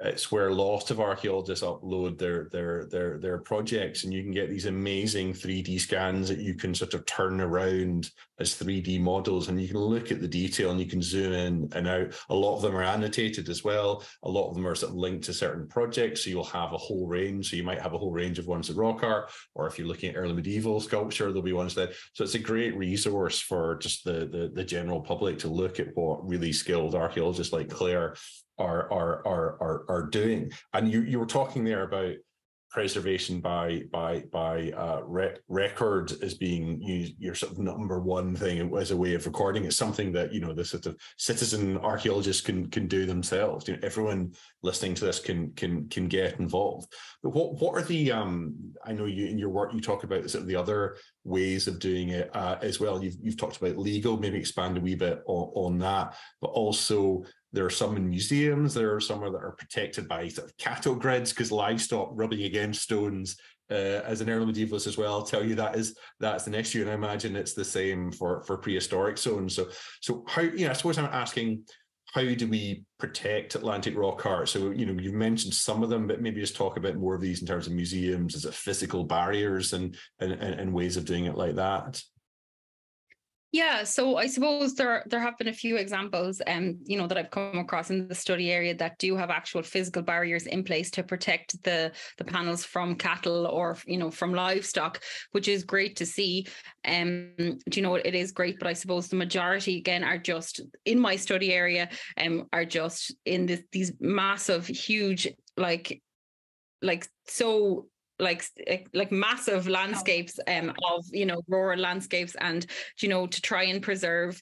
it's where lots of archaeologists upload their their their their projects, and you can get these amazing three D scans that you can sort of turn around as three D models, and you can look at the detail and you can zoom in and out. A lot of them are annotated as well. A lot of them are sort of linked to certain projects, so you'll have a whole range. So you might have a whole range of ones at rock art, or if you're looking at early medieval sculpture, there'll be ones there. So it's a great resource for just the the, the general public to look at what really skilled archaeologists like Clare Are are are are are doing. And you you were talking there about preservation by by by uh, re- record as being you, your sort of number one thing as a way of recording. It's something that, you know, the sort of citizen archaeologists can can do themselves. You know, everyone listening to this can can can get involved. But what what are the um? I know you in your work you talk about sort of the other ways of doing it uh, as well. You've you've talked about legal. Maybe expand a wee bit on, on that, but also. There are some in museums, there are some that are protected by sort of cattle grids, because livestock rubbing against stones, uh, as an early medievalist as well, I'll tell you that is that's an issue. And I imagine it's the same for, for prehistoric stones. So so how, you know, I suppose I'm asking, how do we protect Atlantic rock art? So, you know, you've mentioned some of them, but maybe just talk about more of these in terms of museums. Is it physical barriers and and, and ways of doing it like that? Yeah, so I suppose there there have been a few examples, um, you know, that I've come across in the study area that do have actual physical barriers in place to protect the the panels from cattle or, you know, from livestock, which is great to see. Um, you know, it is great, but I suppose the majority again are just in my study area, um, are just in this, these massive, huge, like, like so. like like massive landscapes um of, you know, rural landscapes, and, you know, to try and preserve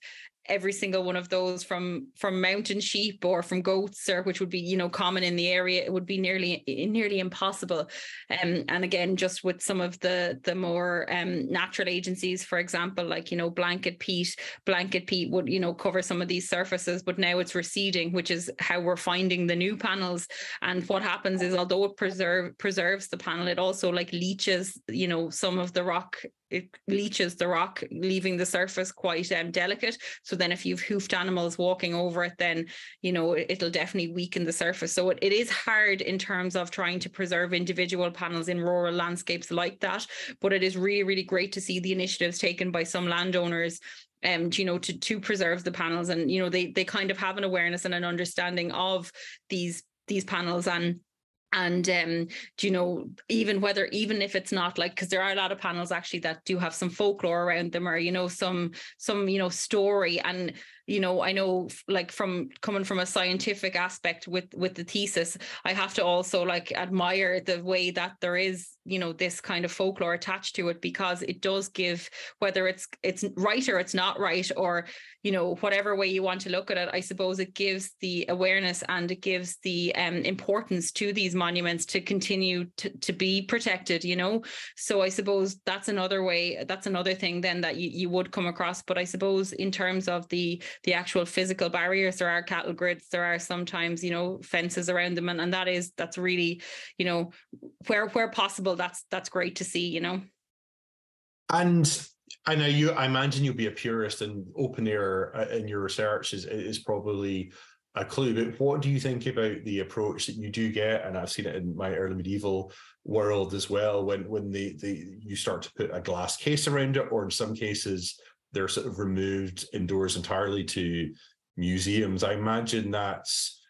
every single one of those from from mountain sheep or from goats, or which would be, you know, common in the area, it would be nearly nearly impossible. Um, and again, just with some of the the more um, natural agencies, for example, like, you know, blanket peat blanket peat would, you know, cover some of these surfaces, but now it's receding, which is how we're finding the new panels. And what happens is, although it preserve preserves the panel, it also like leaches, you know, some of the rock. It leaches the rock, leaving the surface quite um, delicate. So then if you've hoofed animals walking over it, then, you know, it'll definitely weaken the surface. So it, it is hard in terms of trying to preserve individual panels in rural landscapes like that. But it is really, really great to see the initiatives taken by some landowners, Um, you know, to, to preserve the panels. And, you know, they they kind of have an awareness and an understanding of these, these panels. And And, um, you know, even whether, even if it's not like, because there are a lot of panels actually that do have some folklore around them, or, you know, some, some, you know, story. And you know, I know, like, from coming from a scientific aspect with with the thesis, I have to also, like, admire the way that there is, you know, this kind of folklore attached to it, because it does give, whether it's it's right or it's not right, or, you know, whatever way you want to look at it, I suppose it gives the awareness and it gives the um, importance to these monuments to continue to, to be protected, you know. So I suppose that's another way, that's another thing then that you, you would come across. But I suppose in terms of the the actual physical barriers, there are cattle grids, there are sometimes, you know, fences around them, and, and that is, that's really, you know, where where possible, that's that's great to see, you know. And I know you, I imagine you'll be a purist, and open air uh, in your research is is probably a clue, but what do you think about the approach that you do get? And I've seen it in my early medieval world as well, when when the the you start to put a glass case around it, or in some cases they're sort of removed indoors entirely to museums. I imagine that's,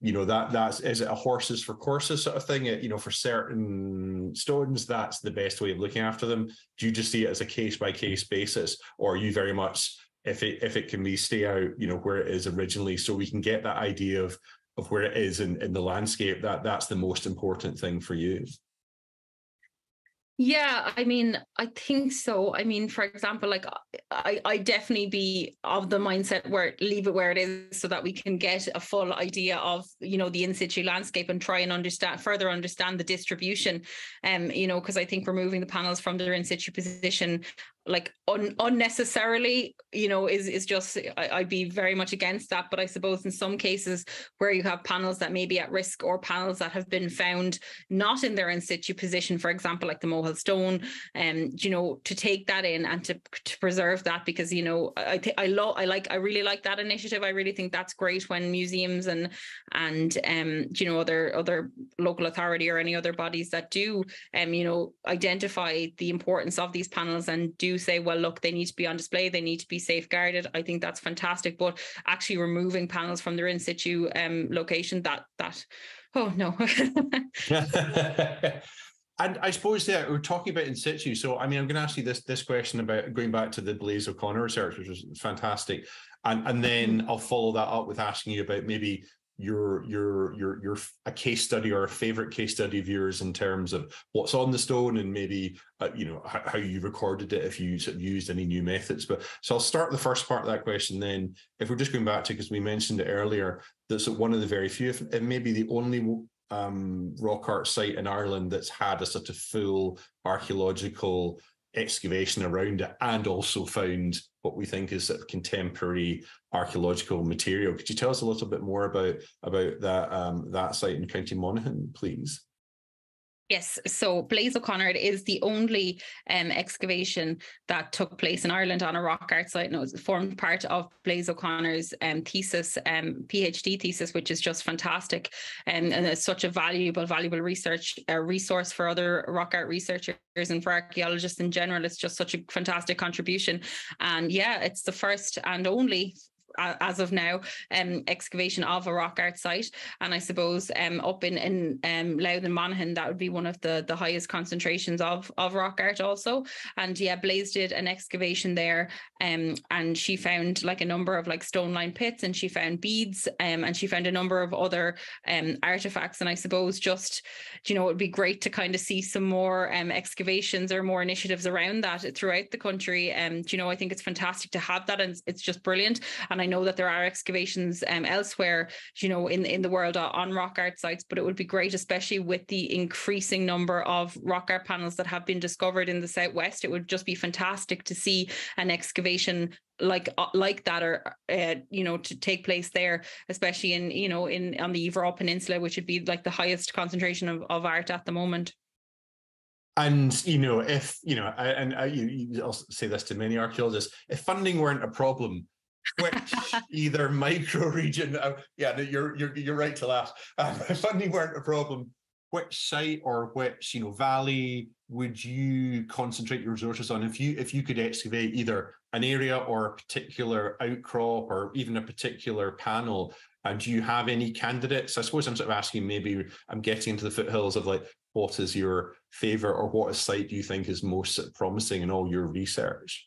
you know, that that's, is it a horses for courses sort of thing? It, you know, for certain stones, that's the best way of looking after them. Do you just see it as a case by case basis, or are you very much, if it if it can be, stay out, you know, where it is originally, so we can get that idea of of where it is in, in the landscape, that that's the most important thing for you? Yeah, I mean, I think so. I mean, for example, like I, I definitely be of the mindset where leave it where it is, so that we can get a full idea of, you know, the in situ landscape and try and understand, further understand the distribution. Um, you know, because I think removing the panels from their in situ position, like un- unnecessarily, you know, is is just, I, I'd be very much against that. But I suppose in some cases where you have panels that may be at risk, or panels that have been found not in their in situ position, for example, like the Mohill Stone, and um, you know, to take that in and to, to preserve that, because, you know, I think I love, I like, I really like that initiative. I really think that's great when museums and and um you know, other other local authority or any other bodies that do um you know, identify the importance of these panels and do say, well, look, they need to be on display, they need to be safeguarded. I think that's fantastic. But actually removing panels from their in situ um location, that that oh no. And I suppose that we're talking about in situ. So, I mean, I'm going to ask you this this question about going back to the Blaze O'Connor research, which was fantastic, and and then I'll follow that up with asking you about maybe your your your your a case study or a favorite case study of yours in terms of what's on the stone, and maybe uh, you know, how, how you recorded it, if you sort of used any new methods. But so I'll start the first part of that question then. If we're just going back to, because we mentioned it earlier, that's one of the very few, and maybe the only um rock art site in Ireland that's had a sort of full archaeological excavation around it, and also found what we think is sort of contemporary archaeological material. Could you tell us a little bit more about about that um that site in County Monaghan, please? Yes, so Blaze O'Connor, it is the only um, excavation that took place in Ireland on a rock art site, and it formed part of Blaze O'Connor's um, thesis, um, PhD thesis, which is just fantastic, um, and it's such a valuable, valuable research uh, resource for other rock art researchers and for archaeologists in general. It's just such a fantastic contribution, and yeah, it's the first and only, as of now, um, excavation of a rock art site. And I suppose um, up in, in um, Louth and Monaghan, that would be one of the, the highest concentrations of, of rock art also. And yeah, Blaze did an excavation there, um, and she found like a number of like stone-lined pits, and she found beads, um, and she found a number of other um, artifacts. And I suppose just, you know, it'd be great to kind of see some more um, excavations or more initiatives around that throughout the country. And, you know, I think it's fantastic to have that, and it's just brilliant. And I I know that there are excavations um, elsewhere, you know, in, in the world on rock art sites, but it would be great, especially with the increasing number of rock art panels that have been discovered in the Southwest. It would just be fantastic to see an excavation like like that, or uh, you know, to take place there, especially in, you know, in on the Iveragh Peninsula, which would be like the highest concentration of, of art at the moment. And, you know, if, you know, I, and I, you, you, I'll say this to many archaeologists, if funding weren't a problem, quick, either micro region, uh, yeah, you're you're you're right to laugh. Um, if funding weren't a problem, which site or which, you know, valley would you concentrate your resources on if you if you could excavate either an area or a particular outcrop or even a particular panel? And do you have any candidates? I suppose I'm sort of asking, maybe I'm getting into the foothills of like, what is your favorite or what site do you think is most promising in all your research?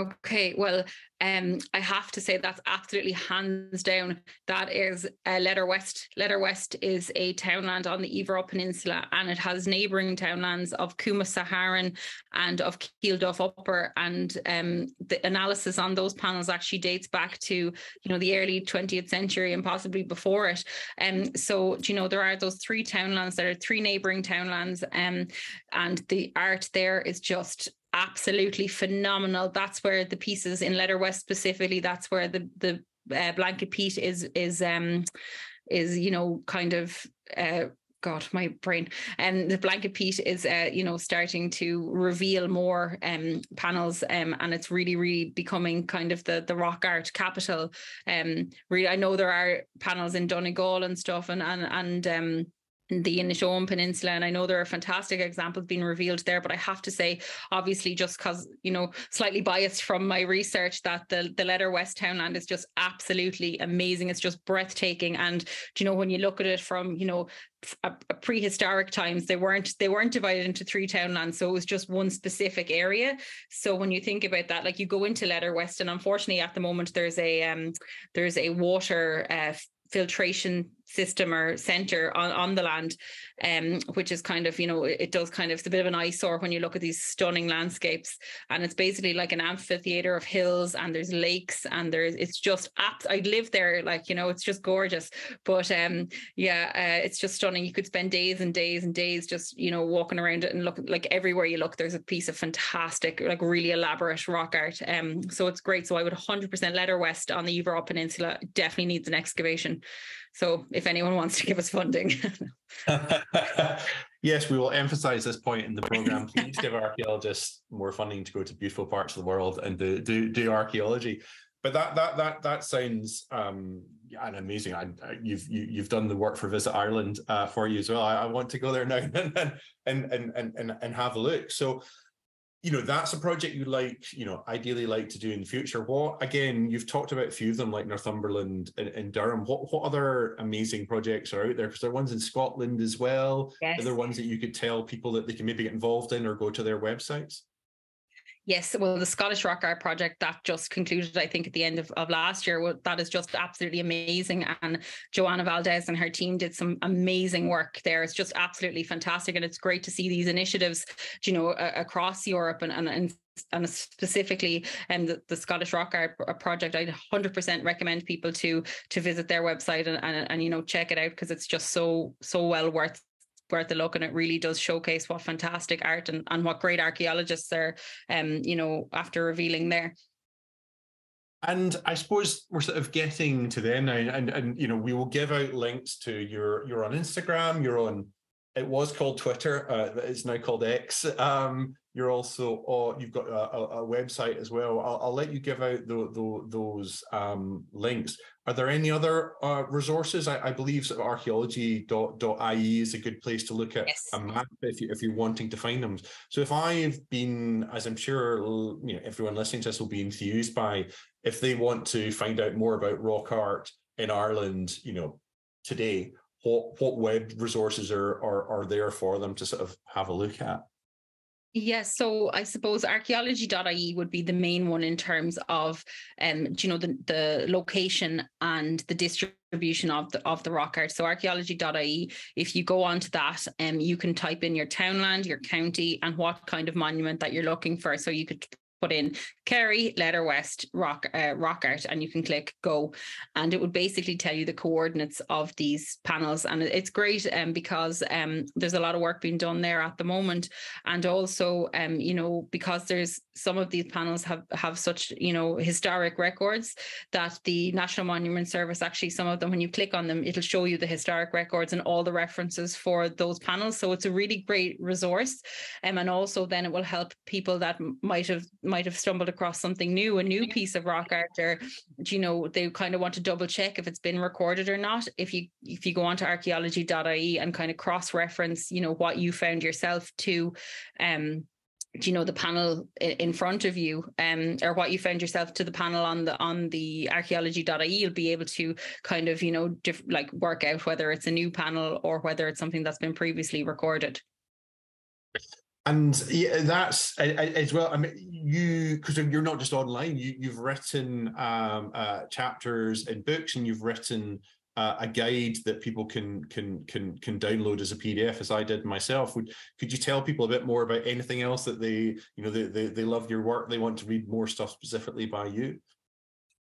Okay, well, um, I have to say that's absolutely hands down. That is uh, Letter West. Letter West is a townland on the Iveragh Peninsula, and it has neighbouring townlands of Coomasaharn and of Keelduff Upper. And um, the analysis on those panels actually dates back to, you know, the early twentieth century and possibly before it. And um, so, you know, there are those three townlands that are three neighbouring townlands, um, and the art there is just absolutely phenomenal. That's where the pieces in Letter West specifically, that's where the the uh, blanket peat is is um is you know kind of uh God, my brain. And um, the blanket peat is, uh, you know, starting to reveal more um, panels, um, and it's really, really becoming kind of the the rock art capital. Um, really, I know there are panels in Donegal and stuff, and and and um. the Inishowen Peninsula, and I know there are fantastic examples being revealed there, but I have to say, obviously, just because, you know, slightly biased from my research, that the, the Letter West townland is just absolutely amazing. It's just breathtaking. And, you know, when you look at it from, you know, a, a prehistoric times, they weren't they weren't divided into three townlands, so it was just one specific area. So when you think about that, like, you go into Letter West, and unfortunately at the moment there's a um there's a water uh filtration system or center on, on the land, um, which is kind of, you know, it does kind of, it's a bit of an eyesore when you look at these stunning landscapes. And it's basically like an amphitheater of hills, and there's lakes, and there's, it's just, apt, I live there, like, you know, it's just gorgeous. But um, yeah, uh, it's just stunning. You could spend days and days and days just, you know, walking around it and look, like everywhere you look, there's a piece of fantastic, like really elaborate rock art. Um, so it's great. So I would one hundred percent Letter West on the Iveragh Peninsula definitely needs an excavation. So if anyone wants to give us funding. Yes, we will emphasize this point in the program. Please give archaeologists more funding to go to beautiful parts of the world and do do, do archaeology. But that that that that sounds um, an amazing. I, you've you, you've done the work for Visit Ireland uh, for you as well. I, I want to go there now and and and and and have a look. So, you know, that's a project you like, you know, ideally like to do in the future. What, again, you've talked about a few of them, like Northumberland and, and Durham. What what other amazing projects are out there? Because there are ones in Scotland as well. Yes. Are there ones that you could tell people that they can maybe get involved in or go to their websites? Yes, well, the Scottish Rock Art Project that just concluded, I think, at the end of, of last year, well, that is just absolutely amazing. And Joanna Valdez and her team did some amazing work there. It's just absolutely fantastic. And it's great to see these initiatives, you know, uh, across Europe and, and, and and specifically um, the, the Scottish Rock Art Project. I one hundred percent recommend people to to visit their website and, and, and you know, check it out, because it's just so, so well worth worth a look, and it really does showcase what fantastic art and, and what great archaeologists are, um, you know, after revealing there. And I suppose we're sort of getting to them now, and, and you know, we will give out links to your, you're on Instagram, you're on, it was called Twitter, uh, it's now called X. Um, you're also, oh, you've got a, a, a website as well. I'll, I'll let you give out the, the, those um, links. Are there any other uh, resources? I, I believe sort of archaeology dot I E is a good place to look at. Yes. A map if, you, if you're wanting to find them. So if I've been, as I'm sure, you know, everyone listening to this will be enthused by, if they want to find out more about rock art in Ireland, you know, today, what, what web resources are, are, are there for them to sort of have a look at? Yes, so I suppose archaeology dot I E would be the main one in terms of, um, you know, the, the location and the district distribution of the of the rock art. So archaeology dot I E, if you go onto that, um, you can type in your townland, your county, and what kind of monument that you're looking for. So you could put in Kerry, Letter West, rock, uh, rock art, and you can click go. And it would basically tell you the coordinates of these panels. And it's great um, because um, there's a lot of work being done there at the moment. And also, um, you know, because there's some of these panels have, have such, you know, historic records that the National Monument Service, actually, some of them, when you click on them, it'll show you the historic records and all the references for those panels. So it's a really great resource. Um, and also then it will help people that might have might have stumbled across something new, a new piece of rock art, or, you know, they kind of want to double check if it's been recorded or not. If you if you go onto archaeology dot I E and kind of cross-reference, you know, what you found yourself to, um, you know, the panel in front of you, um, or what you found yourself to the panel on the on the archaeology dot I E, you'll be able to kind of, you know, diff- like work out whether it's a new panel or whether it's something that's been previously recorded. And yeah, that's as well. I mean, you, because you're not just online. You, you've written um, uh, chapters in books, and you've written uh, a guide that people can can can can download as a P D F, as I did myself. Would could you tell people a bit more about anything else that they, you know, they they, they love your work, they want to read more stuff specifically by you?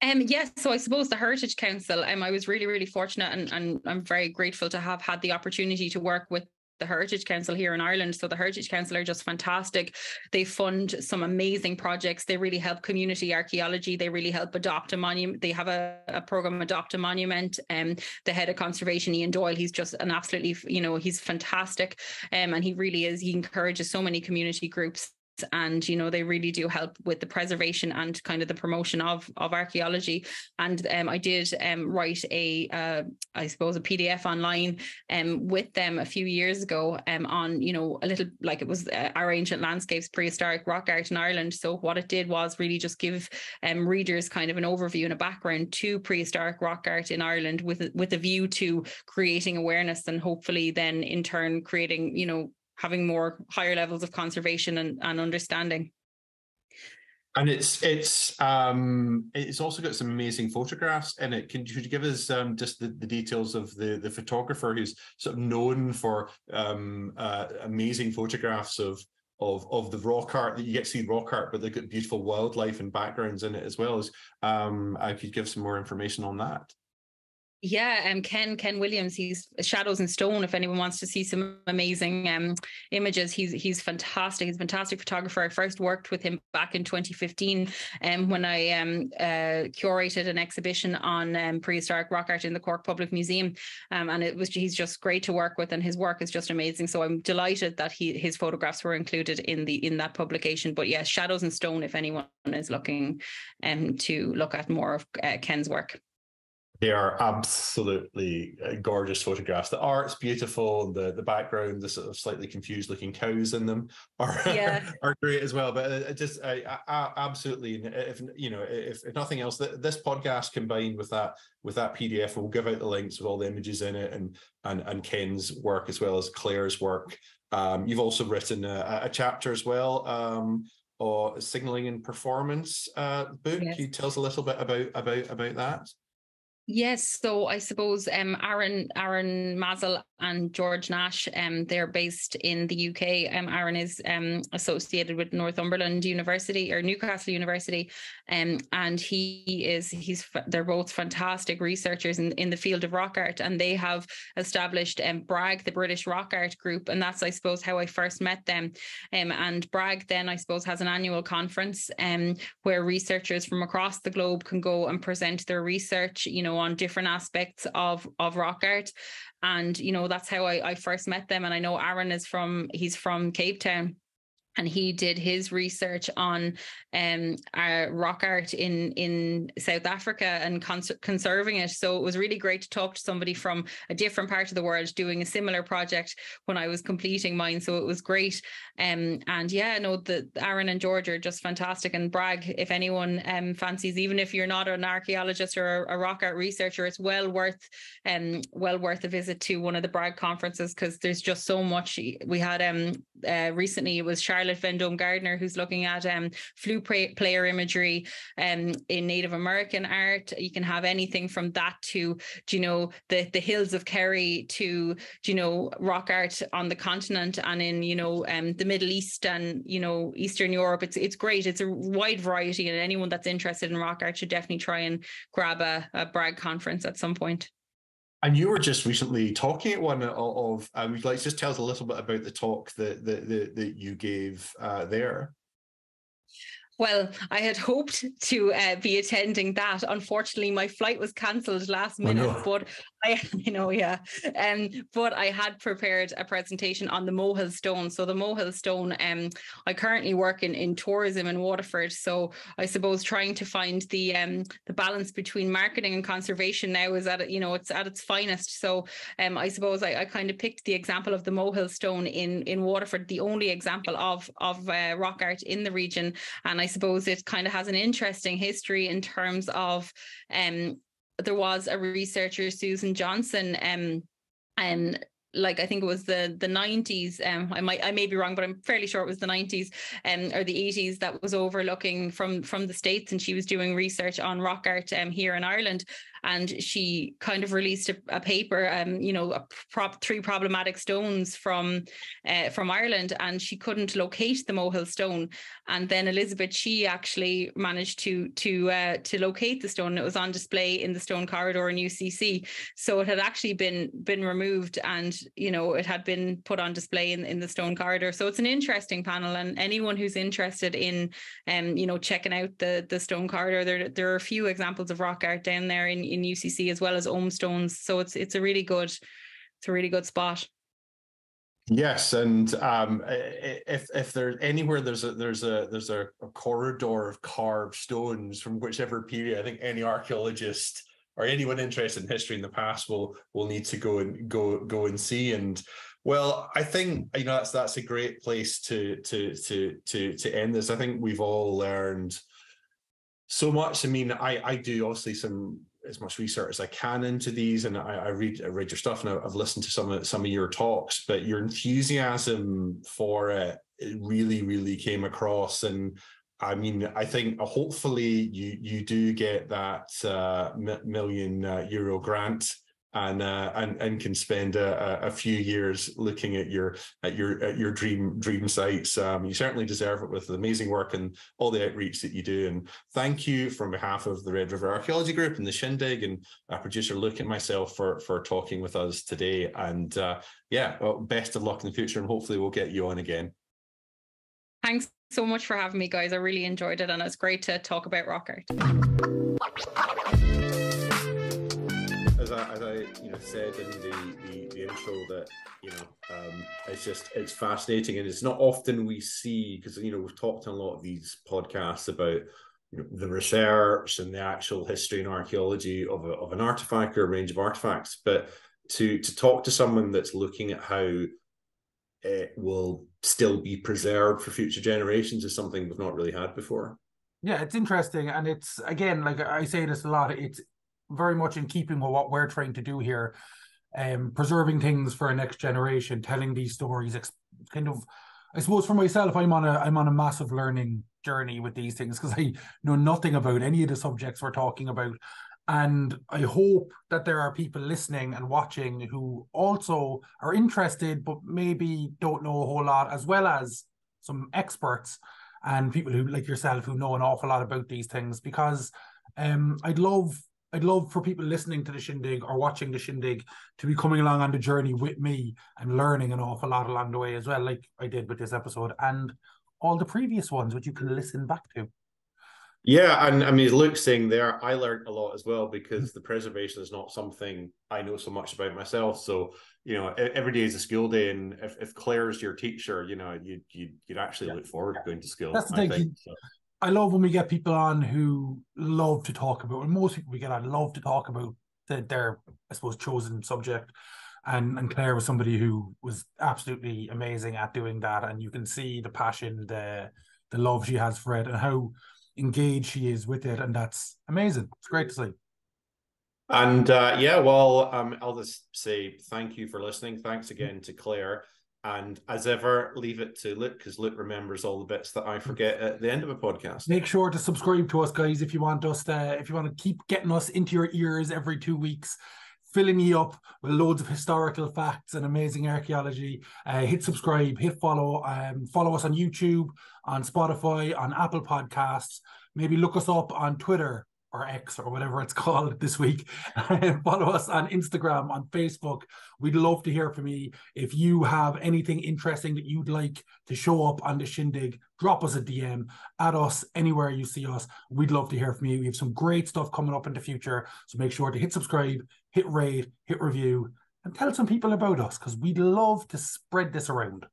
Um, yes, so I suppose the Heritage Council, um, I was really, really fortunate and, and I'm very grateful to have had the opportunity to work with the Heritage Council here in Ireland. So the Heritage Council are just fantastic. They fund some amazing projects. They really help community archaeology. They really help adopt a monument. They have a, a program, Adopt a Monument. Um, the head of conservation, Ian Doyle, he's just an absolutely, you know, he's fantastic. Um, and he really is, he encourages so many community groups. And, you know, they really do help with the preservation and kind of the promotion of of archaeology. And um, I did um, write a, uh, I suppose, a P D F online um, with them a few years ago um, on, you know, a little like it was uh, Our Ancient Landscapes, Prehistoric Rock Art in Ireland. So what it did was really just give um, readers kind of an overview and a background to prehistoric rock art in Ireland with, with a view to creating awareness and hopefully then in turn creating, you know, having more higher levels of conservation and, and understanding. And it's it's um, it's also got some amazing photographs in it. Can could you give us um, just the, the details of the, the photographer who's sort of known for um, uh, amazing photographs of, of of the rock art that you get to see rock art, but they've got beautiful wildlife and backgrounds in it as well. As um, I could give some more information on that. Yeah, um, Ken Ken Williams, he's Shadows in Stone. If anyone wants to see some amazing um, images, he's he's fantastic. He's a fantastic photographer. I first worked with him back in twenty fifteen um, when I um, uh, curated an exhibition on um, prehistoric rock art in the Cork Public Museum, um, and it was he's just great to work with, and his work is just amazing. So I'm delighted that he his photographs were included in the in that publication. But yeah, Shadows in Stone, if anyone is looking um, to look at more of uh, Ken's work. They are absolutely gorgeous photographs. The art's beautiful. The the background, the sort of slightly confused looking cows in them are yeah. are great as well. But it just I, I, absolutely, if you know, if, if nothing else, this podcast combined with that with that P D F, we'll give out the links with all the images in it and and and Ken's work as well as Claire's work. Um, you've also written a, a chapter as well. Um, or Signalling and Performance uh, book. Yes. Can you tell us a little bit about about about that? Yes, so I suppose um, Aaron Aaron Mazel and George Nash, um, they're based in the U K. Um, Aaron is um, associated with Northumberland University or Newcastle University, um, and he is he's they're both fantastic researchers in, in the field of rock art, and they have established um, BRAG, the British Rock Art Group, and that's I suppose how I first met them. Um, and BRAG then I suppose has an annual conference um, where researchers from across the globe can go and present their research, you know, on different aspects of of rock art. And you know that's how I, I first met them. And I know Aaron is from he's from Cape Town, and he did his research on um uh, rock art in in South Africa and cons- conserving it. So it was really great to talk to somebody from a different part of the world doing a similar project when I was completing mine. So it was great. Um and yeah, no, the Aaron and George are just fantastic. And BRAG, if anyone um fancies, even if you're not an archaeologist or a, a rock art researcher, it's well worth um well worth a visit to one of the BRAG conferences, because there's just so much. We had um uh, recently it was Charlotte Vendome Gardner, who's looking at um, flute player imagery um, in Native American art. You can have anything from that to, you know, the, the hills of Kerry to, you know, rock art on the continent and in, you know, um, the Middle East and, you know, Eastern Europe. It's it's great. It's a wide variety, and anyone that's interested in rock art should definitely try and grab a, a BRAG conference at some point. And you were just recently talking at one of, I would like to just tell us a little bit about the talk that that, that, that you gave uh, there. Well, I had hoped to uh, be attending that. Unfortunately, my flight was cancelled last minute, oh, no. but I, you know, yeah. Um, but I had prepared a presentation on the Mohill Stone. So the Mohill Stone, um, I currently work in, in tourism in Waterford. So I suppose trying to find the um the balance between marketing and conservation now is at, you know, it's at its finest. So um, I suppose I, I kind of picked the example of the Mohill Stone in in Waterford, the only example of of uh, rock art in the region, and I suppose it kind of has an interesting history in terms of um, there was a researcher, Susan Johnson, um, and like I think it was the the nineties. Um, I might I may be wrong, but I'm fairly sure it was the nineties um, or the eighties that was overlooking from from the States, and she was doing research on rock art um, here in Ireland. And she kind of released a, a paper, um, you know, a prop, three problematic stones from uh, from Ireland, and she couldn't locate the Mohill Stone. And then Elizabeth Shee actually managed to to uh, to locate the stone. It was on display in the stone corridor in U C C. So it had actually been been removed, and you know it had been put on display in, in the stone corridor. So it's an interesting panel, and anyone who's interested in, um, you know, checking out the the stone corridor, there there are a few examples of rock art down there in. in U C C as well as Ohm Stones, so it's it's a really good it's a really good spot. Yes, and um, if if there's anywhere there's a there's a there's a, a corridor of carved stones from whichever period, I think any archaeologist or anyone interested in history in the past will will need to go and go go and see. And well, I think you know that's that's a great place to to to to to end this. I think we've all learned so much. I mean, I I do obviously some. as much research as I can into these, and I, I read I read your stuff, and I've listened to some of some of your talks, but your enthusiasm for it, it really really came across. And I mean, I think hopefully you you do get that uh, million uh, euro grant, and uh, and and can spend a, a few years looking at your at your at your dream dream sites. Um, you certainly deserve it with the amazing work and all the outreach that you do. And thank you from behalf of the Red River Archaeology Group and the Shindig and our producer Luke and myself for for talking with us today. And uh, yeah, well, best of luck in the future, and hopefully we'll get you on again. Thanks so much for having me, guys. I really enjoyed it, and it's great to talk about rock art. As I, you know, said in the, the, the intro, that you know, um, it's just it's fascinating, and it's not often we see, because you know we've talked on a lot of these podcasts about you know, the research and the actual history and archaeology of a, of an artifact or a range of artifacts, but to to talk to someone that's looking at how it will still be preserved for future generations is something we've not really had before. Yeah, it's interesting, and it's again, like I say this a lot, it's very much in keeping with what we're trying to do here, um, preserving things for a next generation, telling these stories. Kind of, I suppose for myself, I'm on a I'm on a massive learning journey with these things, because I know nothing about any of the subjects we're talking about, and I hope that there are people listening and watching who also are interested, but maybe don't know a whole lot, as well as some experts and people who like yourself who know an awful lot about these things. Because um, I'd love. I'd love for people listening to the Shindig or watching the Shindig to be coming along on the journey with me and learning an awful lot along the way as well, like I did with this episode and all the previous ones, which you can listen back to. Yeah, and I mean, Luke's saying there, I learned a lot as well, because the preservation is not something I know so much about myself. So, you know, every day is a school day, and if, if Claire's your teacher, you know, you'd, you'd, you'd actually yeah. look forward yeah. to going to school. That's the thing. I think, so. I love when we get people on who love to talk about, and most people we get on love to talk about the, their, I suppose, chosen subject. And, and Claire was somebody who was absolutely amazing at doing that. And you can see the passion, the the love she has for it, and how engaged she is with it. And that's amazing. It's great to see. And uh, yeah, well, um, I'll just say thank you for listening. Thanks again to Claire. And as ever, leave it to Luke, because Luke remembers all the bits that I forget at the end of a podcast. Make sure to subscribe to us, guys, if you want us to, if you want to keep getting us into your ears every two weeks, filling you up with loads of historical facts and amazing archaeology. Uh, hit subscribe, hit follow, um, follow us on YouTube, on Spotify, on Apple Podcasts. Maybe look us up on Twitter or X or whatever it's called this week. Follow us on Instagram, on Facebook. We'd love to hear from you. If you have anything interesting that you'd like to show up on the Shindig, drop us a D M, add us anywhere you see us. We'd love to hear from you. We have some great stuff coming up in the future, so make sure to hit subscribe, hit rate, hit review, and tell some people about us, because we'd love to spread this around.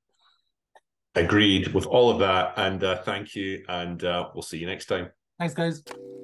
Agreed with all of that, and uh, thank you, and uh, we'll see you next time. Thanks, guys.